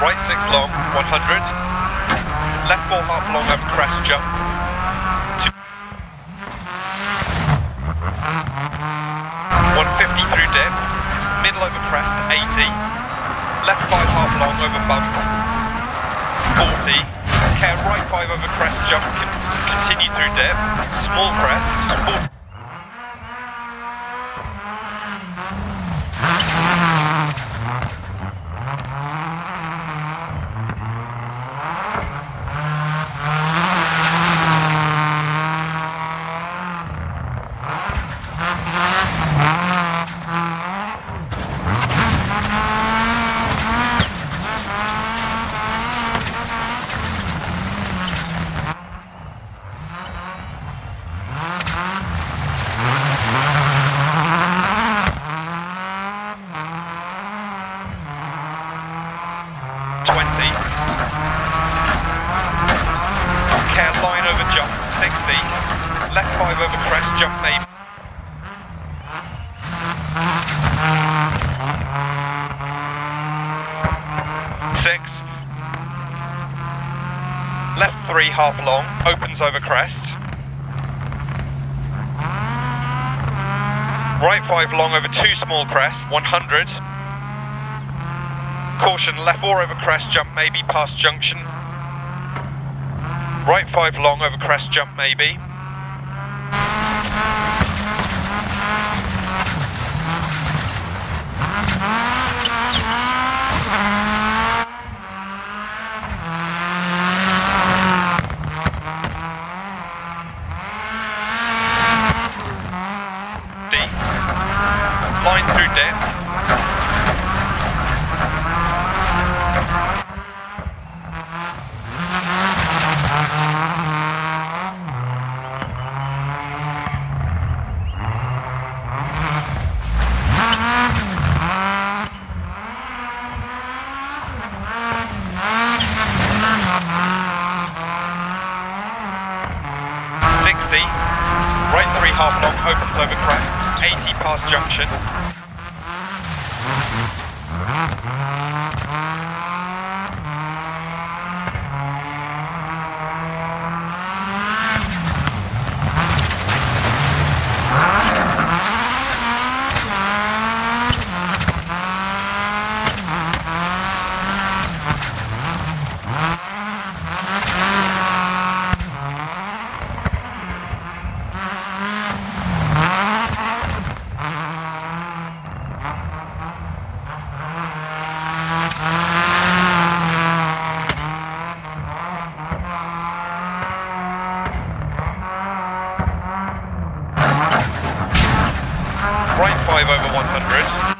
right 6 long, 100, left 4 half long over crest jump. Two. 150 through dip, middle over crest 80, left 5 half long over bump 40, care right 5 over crest jump, continue through dip, small crest, 40. Left 5 over crest, jump maybe. Six. Left 3 half long, opens over crest. Right 5 long over 2 small crest, 100. Caution, left 4 over crest, jump maybe, past junction. Right 5 long over crest, jump maybe. Line through dip. Right 3 half long, opens over crest, 80 past junction. Right 5 over 100.